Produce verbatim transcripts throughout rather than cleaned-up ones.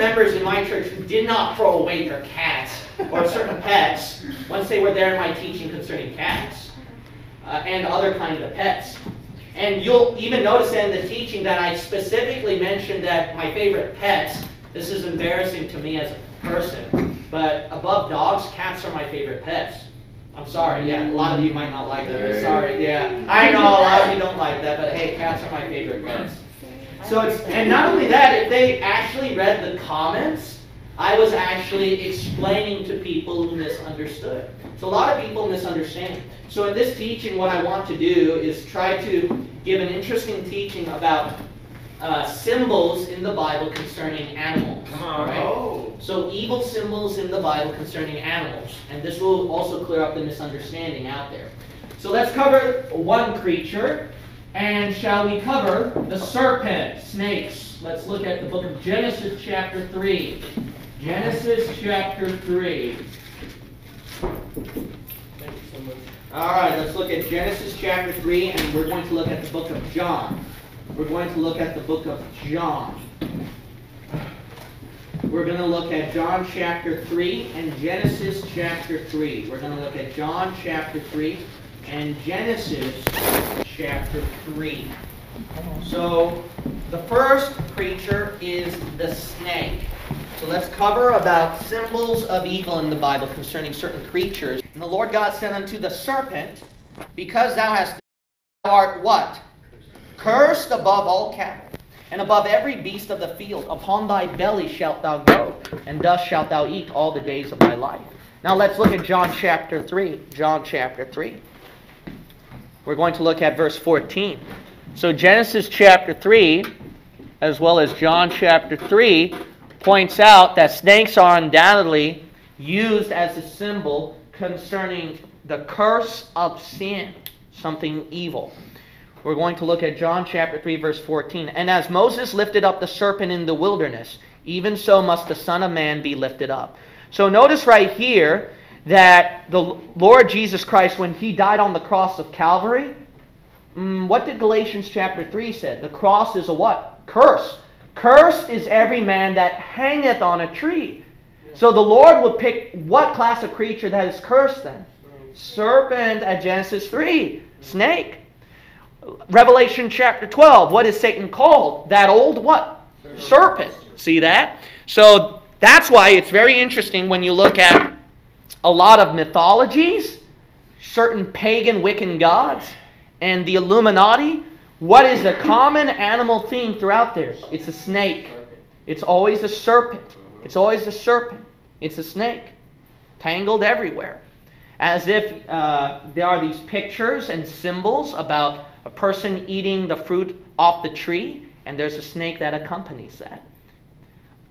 have members in my church who did not throw away their cats or certain pets once they were there in my teaching concerning cats uh, and other kinds of pets. And you'll even notice in the teaching that I specifically mentioned that my favorite pets, this is embarrassing to me as a person, but above dogs, cats are my favorite pets. I'm sorry, yeah, a lot of you might not like that, but sorry, yeah. I know a lot of you don't like that, but hey, cats are my favorite pets. So it's, and not only that, if they actually read the comments, I was actually explaining to people who misunderstood. So a lot of people misunderstand. So in this teaching, what I want to do is try to give an interesting teaching about uh, symbols in the Bible concerning animals. Come on. Right? Oh. So evil symbols in the Bible concerning animals. And this will also clear up the misunderstanding out there. So let's cover one creature. And shall we cover the serpent, snakes? Let's look at the book of Genesis chapter three. Genesis chapter three. All right, let's look at Genesis chapter three, and we're going to look at the book of John. We're going to look at the book of John. We're going to look at John chapter three and Genesis chapter three. We're going to look at John chapter three and Genesis chapter three. So the first creature is the snake. So let's cover about symbols of evil in the Bible concerning certain creatures. And the Lord God said unto the serpent, because thou hast thou art what? Cursed above all cattle, and above every beast of the field. Upon thy belly shalt thou go, and dust shalt thou eat all the days of thy life. Now let's look at John chapter three. John chapter three. We're going to look at verse fourteen. So Genesis chapter three, as well as John chapter three, points out that snakes are undoubtedly used as a symbol concerning the curse of sin, something evil. We're going to look at John chapter three, verse fourteen. And as Moses lifted up the serpent in the wilderness, even so must the Son of Man be lifted up. So notice right here that the Lord Jesus Christ, when he died on the cross of Calvary, what did Galatians chapter three say? The cross is a what? Curse. Cursed is every man that hangeth on a tree. So the Lord would pick what class of creature that is cursed then? Serpent at Genesis three. Snake. Revelation chapter twelve. What is Satan called? That old what? Serpent. See that? So that's why it's very interesting when you look at a lot of mythologies, certain pagan Wiccan gods, and the Illuminati. What is the common animal theme throughout there? It's a snake. It's always a serpent. It's always a serpent. It's a snake. Tangled everywhere. As if uh, there are these pictures and symbols about a person eating the fruit off the tree, and there's a snake that accompanies that.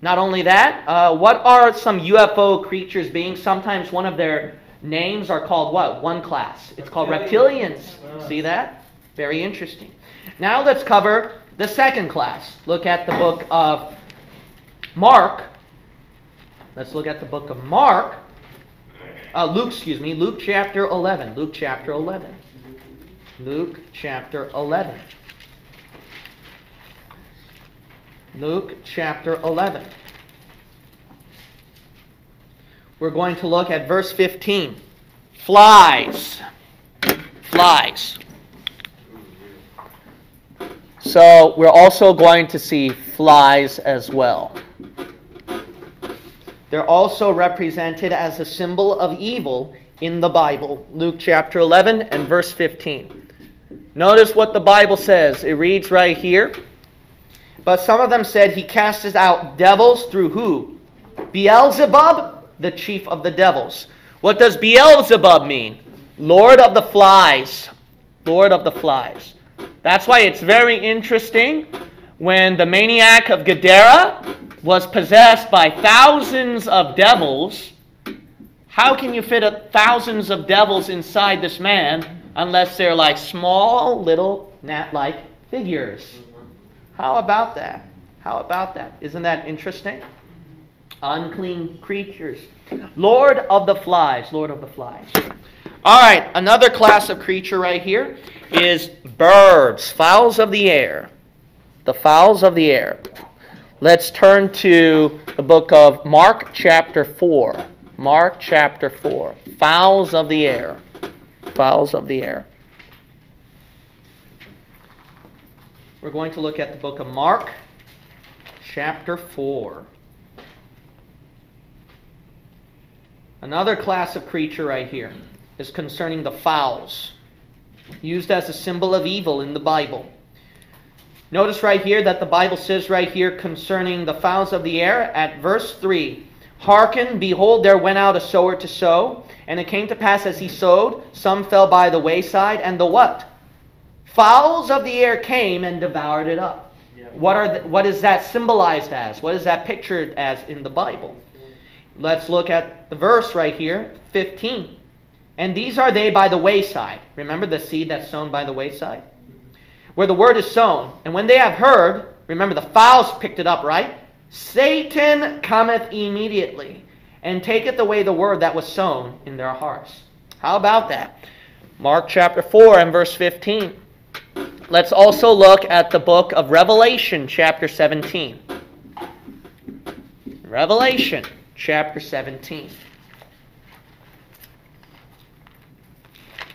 Not only that, uh, what are some U F O creatures being? Sometimes one of their names are called what? One class. It's called reptilians. See that? Very interesting. Now let's cover the second class. Look at the book of Mark. Let's look at the book of Mark. Uh, Luke, excuse me. Luke chapter eleven. Luke chapter eleven. Luke chapter eleven. Luke chapter eleven. We're going to look at verse fifteen. Flies. Flies. So we're also going to see flies as well. They're also represented as a symbol of evil in the Bible. Luke chapter eleven and verse fifteen. Notice what the Bible says. It reads right here. But some of them said, he casteth out devils through who? Beelzebub, the chief of the devils. What does Beelzebub mean? Lord of the flies. Lord of the flies. That's why it's very interesting when the maniac of Gadara was possessed by thousands of devils. How can you fit a thousands of devils inside this man unless they're like small, little, gnat-like figures? How about that? How about that? Isn't that interesting? Unclean creatures. Lord of the flies. Lord of the flies. All right, another class of creature right here is birds, fowls of the air. The fowls of the air. Let's turn to the book of Mark chapter four. Mark chapter four. Fowls of the air. Fowls of the air. We're going to look at the book of Mark chapter four. Another class of creature right here is concerning the fowls, used as a symbol of evil in the Bible. Notice right here that the Bible says right here concerning the fowls of the air at verse three, "Hearken, behold, there went out a sower to sow, and it came to pass as he sowed, some fell by the wayside, and the what? Fowls of the air came and devoured it up." Yeah. What are the, what is that symbolized as? What is that pictured as in the Bible? Let's look at the verse right here, fifteen. "And these are they by the wayside." Remember the seed that's sown by the wayside? "Where the word is sown. And when they have heard," remember the fowls picked it up, right? "Satan cometh immediately, and taketh away the word that was sown in their hearts." How about that? Mark chapter four and verse fifteen. Let's also look at the book of Revelation chapter seventeen. Revelation chapter seventeen.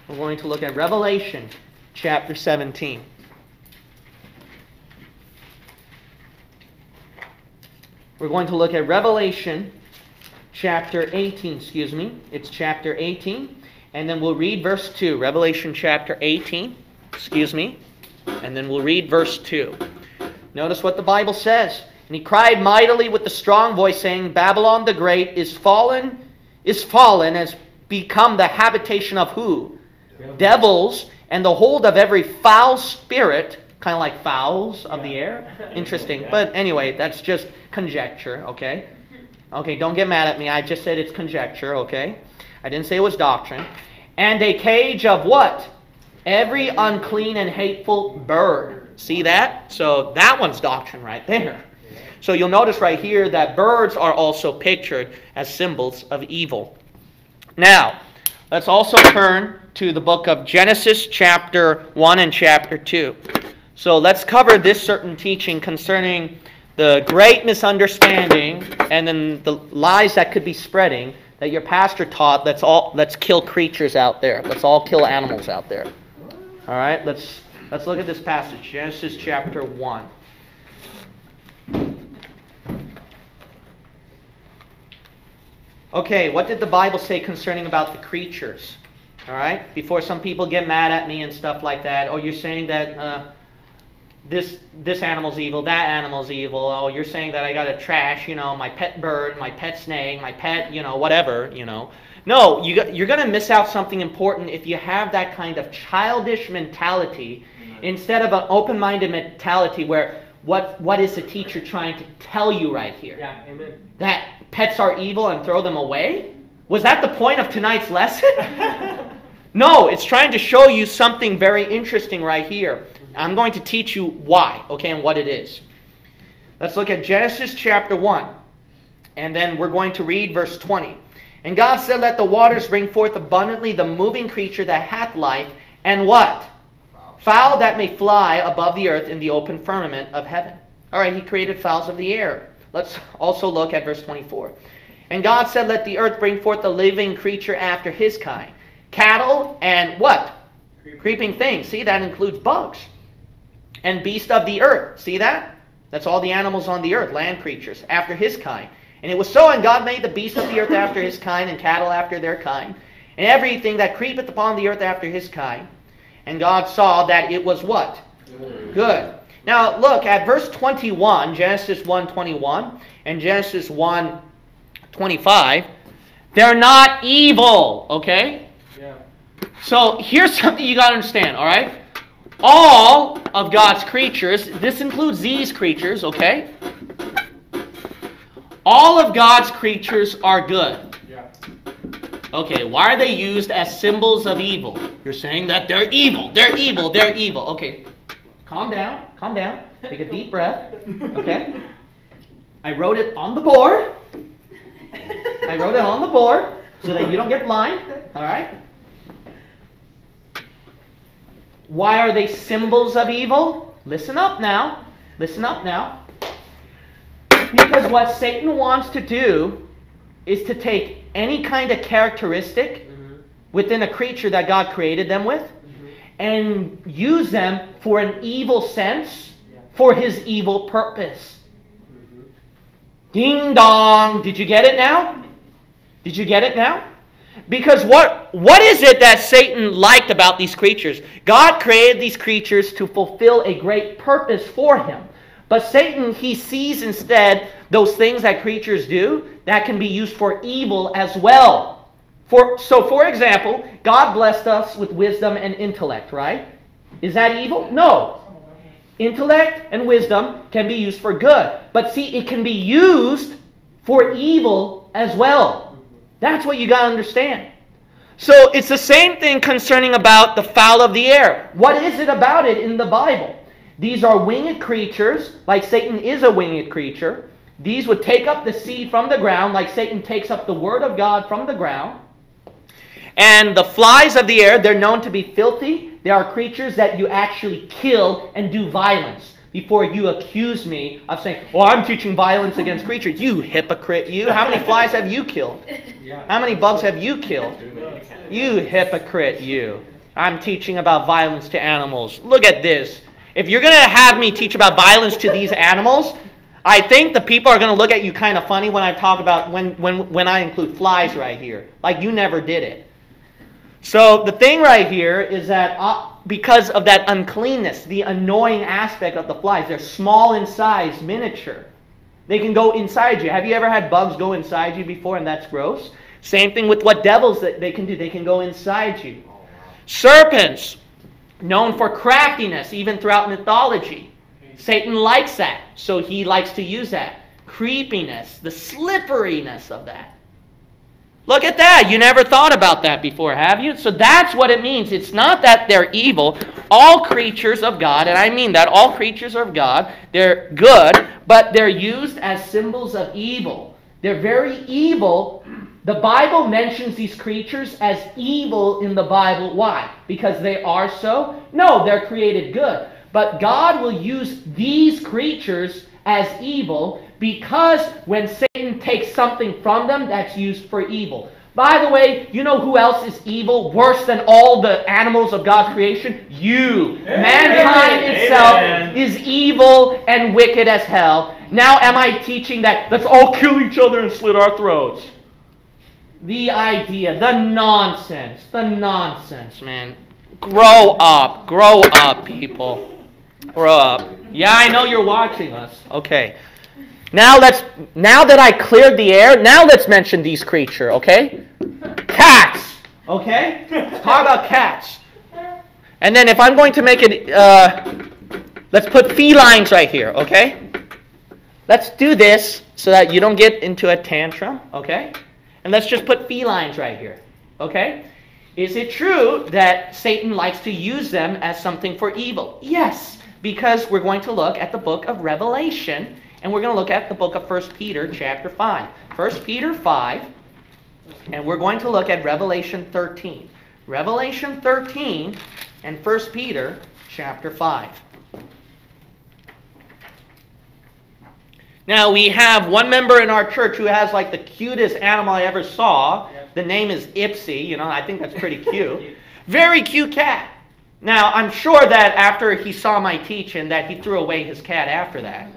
We're going to look at Revelation chapter seventeen. We're going to look at Revelation chapter eighteen, excuse me. It's chapter eighteen. And then we'll read verse two. Revelation chapter eighteen, excuse me. And then we'll read verse two. Notice what the Bible says. "And he cried mightily with a strong voice, saying, Babylon the great is fallen, is fallen, has become the habitation of" who? Devils. "Devils, and the hold of every foul spirit," kind of like fowls of yeah. the air. Interesting. Yeah. But anyway, that's just conjecture, okay? Okay, don't get mad at me. I just said it's conjecture, okay? I didn't say it was doctrine. "And a cage of" what? "Every unclean and hateful bird." See that? So that one's doctrine right there. So you'll notice right here that birds are also pictured as symbols of evil. Now, let's also turn to the book of Genesis chapter one and chapter two. So let's cover this certain teaching concerning the great misunderstanding and then the lies that could be spreading that your pastor taught. Let's all let's kill creatures out there. Let's all kill animals out there. All right, let's let's look at this passage, Genesis chapter one. Okay, what did the Bible say concerning about the creatures? All right, before some people get mad at me and stuff like that. Oh, you're saying that uh, this this animal's evil, that animal's evil. Oh, you're saying that I gotta trash, you know, my pet bird, my pet snake, my pet, you know, whatever, you know. No, you got, you're gonna miss out something important if you have that kind of childish mentality instead of an open-minded mentality where what what is the teacher trying to tell you right here? Yeah, amen. That pets are evil and throw them away? Was that the point of tonight's lesson? No, it's trying to show you something very interesting right here. I'm going to teach you why, okay, and what it is. Let's look at Genesis chapter one, and then we're going to read verse twenty. "And God said, Let the waters bring forth abundantly the moving creature that hath life, and" what? "Fowl that may fly above the earth in the open firmament of heaven." All right, he created fowls of the air. Let's also look at verse twenty-four. "And God said, Let the earth bring forth a living creature after his kind, cattle and" what? "Creeping, Creeping things." See, that includes bugs. "And beast of the earth." See that? That's all the animals on the earth, land creatures, "after his kind. And it was so, and God made the beast of the earth after his kind, and cattle after their kind, and everything that creepeth upon the earth after his kind. And God saw that it was" what? "Good." Good. Now look at verse twenty-one, Genesis one twenty-one and Genesis one twenty-five. They're not evil, okay? Yeah. So here's something you got to understand, all right? All of God's creatures, this includes these creatures, okay? All of God's creatures are good. Yeah. Okay, why are they used as symbols of evil? You're saying that they're evil, they're evil, they're evil. Okay. Calm down, calm down. Take a deep breath, okay? I wrote it on the board. I wrote it on the board so that you don't get blind, all right? Why are they symbols of evil? Listen up now, listen up now. Because what Satan wants to do is to take any kind of characteristic mm-hmm. within a creature that God created them with mm-hmm. and use them for an evil sense yeah. for his evil purpose. Mm-hmm. Ding dong! Did you get it now? Did you get it now? Because what, what is it that Satan liked about these creatures? God created these creatures to fulfill a great purpose for him. But Satan, he sees instead those things that creatures do that can be used for evil as well. For, so, for example, God blessed us with wisdom and intellect, right? Is that evil? No. Intellect and wisdom can be used for good. But see, it can be used for evil as well. That's what you got to understand. So, it's the same thing concerning about the fowl of the air. What is it about it in the Bible? These are winged creatures, like Satan is a winged creature. These would take up the seed from the ground, like Satan takes up the word of God from the ground. And the flies of the air, they're known to be filthy. They are creatures that you actually kill and do violence. Before you accuse me of saying, well, I'm teaching violence against creatures. You hypocrite, you. How many flies have you killed? How many bugs have you killed? You hypocrite, you. I'm teaching about violence to animals. Look at this. If you're going to have me teach about violence to these animals, I think the people are going to look at you kind of funny when I talk about when, when, when I include flies right here. Like you never did it. So the thing right here is that uh, because of that uncleanness, the annoying aspect of the flies, they're small in size, miniature. They can go inside you. Have you ever had bugs go inside you before and that's gross? Same thing with what devils that they can do. They can go inside you. Serpents. Known for craftiness, even throughout mythology. Satan likes that, so he likes to use that. Creepiness, the slipperiness of that. Look at that. You never thought about that before, have you? So that's what it means. It's not that they're evil. All creatures of God, and I mean that, all creatures of God, they're good, but they're used as symbols of evil. They're very evil. The Bible mentions these creatures as evil in the Bible. Why? Because they are so? No, they're created good. But God will use these creatures as evil because when Satan takes something from them, that's used for evil. By the way, you know who else is evil, worse than all the animals of God's creation? You. Amen. Mankind itself Amen. Is evil and wicked as hell. Now am I teaching that let's all kill each other and slit our throats? The idea, the nonsense, the nonsense, man. Grow up, grow up, people. Grow up. Yeah, I know you're watching us. Okay. Now let's, now that I cleared the air, now let's mention these creatures, okay? Cats, okay? Let's talk about cats. And then if I'm going to make it, uh, let's put felines right here, okay? Let's do this so that you don't get into a tantrum, okay? And let's just put felines right here, okay? Is it true that Satan likes to use them as something for evil? Yes, because we're going to look at the book of Revelation, and we're going to look at the book of First Peter chapter five. First Peter five, and we're going to look at Revelation thirteen. Revelation thirteen and First Peter chapter five. Now, we have one member in our church who has like the cutest animal I ever saw. Yep. The name is Ipsy. You know, I think that's pretty cute. Very cute cat. Now, I'm sure that after he saw my teaching that he threw away his cat after that.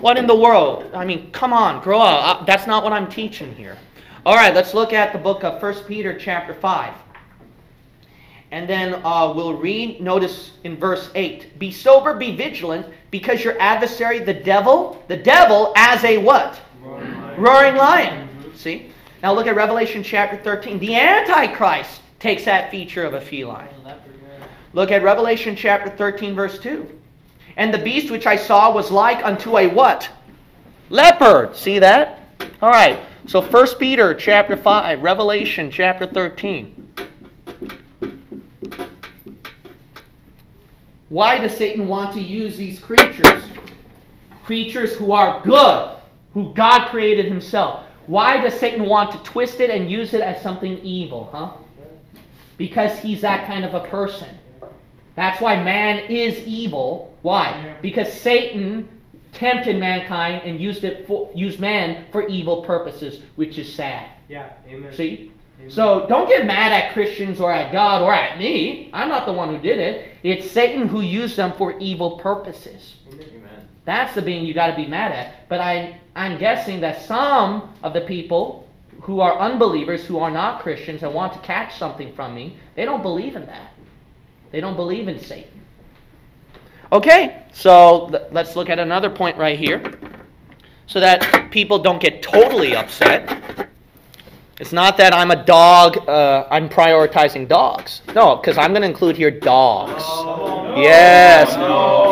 What in the world? I mean, come on, grow up. I, that's not what I'm teaching here. All right, let's look at the book of First Peter chapter five. And then uh, we'll read, notice in verse eight. Be sober, be vigilant, because your adversary, the devil, the devil as a what? Roaring lion. Roaring lion. Mm-hmm. See? Now look at Revelation chapter thirteen. The Antichrist takes that feature of a feline. Look at Revelation chapter thirteen verse two. And the beast which I saw was like unto a what? Leopard. See that? All right. So First Peter chapter five, Revelation chapter thirteen. Why does Satan want to use these creatures? Creatures who are good, who God created himself. Why does Satan want to twist it and use it as something evil, huh? Because he's that kind of a person. That's why man is evil. Why? Because Satan tempted mankind and used it for, used man for evil purposes, which is sad. Yeah, amen. See? Amen. So don't get mad at Christians or at God or at me. I'm not the one who did it. It's Satan who used them for evil purposes. Amen. That's the being you got to be mad at. But I, I'm guessing that some of the people who are unbelievers, who are not Christians and want to catch something from me, they don't believe in that. They don't believe in Satan. Okay, so th- let's look at another point right here so that people don't get totally upset. It's not that I'm a dog, uh, I'm prioritizing dogs. No, because I'm going to include here dogs. Oh, no. Yes. No. Oh,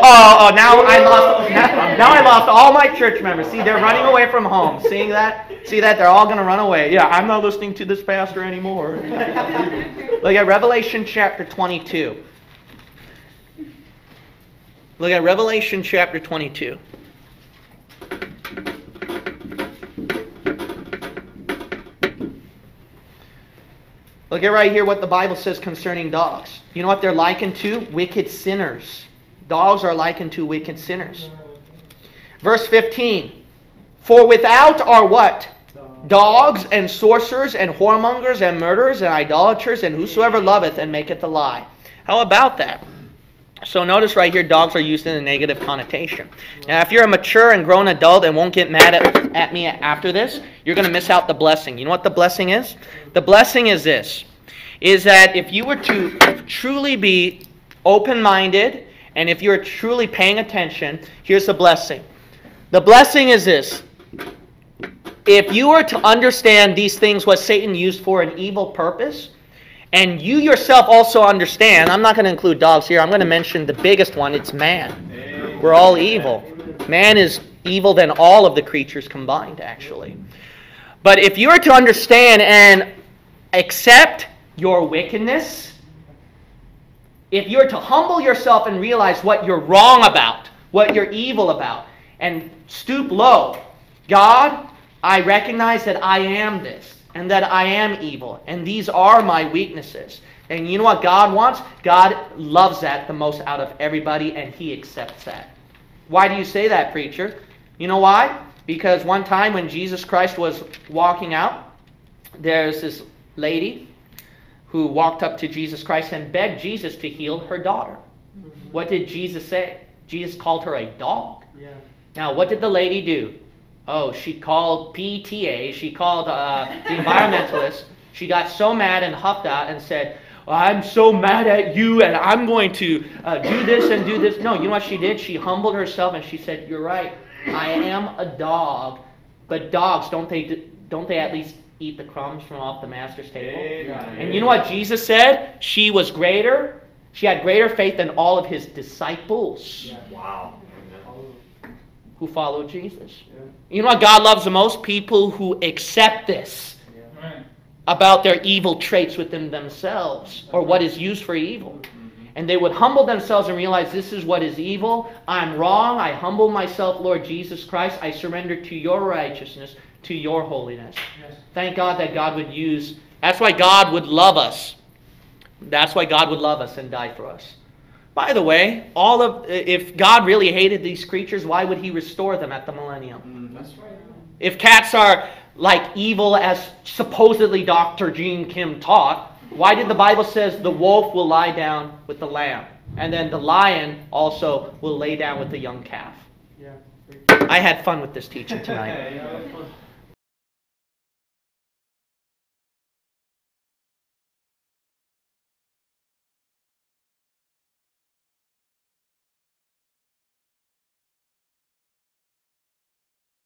oh, oh, now I lost now, now I lost all my church members. See, they're running away from home. Seeing that? See that? They're all going to run away. Yeah, I'm not listening to this pastor anymore. Look at Revelation chapter twenty-two. Look at Revelation chapter twenty-two. Look at right here what the Bible says concerning dogs. You know what they're likened to? Wicked sinners. Dogs are likened to wicked sinners. Verse fifteen. For without are what? Dogs and sorcerers and whoremongers and murderers and idolaters and whosoever loveth and maketh a lie. How about that? So notice right here, dogs are used in a negative connotation. Now, if you're a mature and grown adult and won't get mad at, at me after this, you're going to miss out the blessing. You know what the blessing is? The blessing is this, is that if you were to truly be open-minded and if you're truly paying attention, here's the blessing. The blessing is this. If you were to understand these things, what Satan used for an evil purpose, and you yourself also understand, I'm not going to include dogs here, I'm going to mention the biggest one, it's man. Amen. We're all evil. Man is evil than all of the creatures combined, actually. But if you are to understand and accept your wickedness, if you are to humble yourself and realize what you're wrong about, what you're evil about, and stoop low, God, I recognize that I am this. And that I am evil. And these are my weaknesses. And you know what God wants? God loves that the most out of everybody. And He accepts that. Why do you say that, preacher? You know why? Because one time when Jesus Christ was walking out, there's this lady who walked up to Jesus Christ and begged Jesus to heal her daughter. Mm-hmm. What did Jesus say? Jesus called her a dog. Yeah. Now, what did the lady do? Oh, she called P T A, she called uh, the environmentalists. She got so mad and huffed out and said, well, I'm so mad at you and I'm going to uh, do this and do this. No, you know what she did? She humbled herself and she said, you're right, I am a dog. But dogs, don't they, don't they at least eat the crumbs from off the master's table? Amen. And you know what Jesus said? She was greater. She had greater faith than all of His disciples. Yeah. Wow. Who follow Jesus. Yeah. You know what God loves the most? People who accept this. Yeah. About their evil traits within themselves. Or what is used for evil. Mm-hmm. And they would humble themselves and realize this is what is evil. I'm wrong. I humble myself, Lord Jesus Christ. I surrender to your righteousness. To your holiness. Yes. Thank God that God would use. That's why God would love us. That's why God would love us and die for us. By the way, all of if God really hated these creatures, why would He restore them at the millennium? Mm, that's right. If cats are like evil as supposedly Doctor Gene Kim taught, why did the Bible says the wolf will lie down with the lamb, and then the lion also will lay down with the young calf? Yeah. I had fun with this teaching tonight.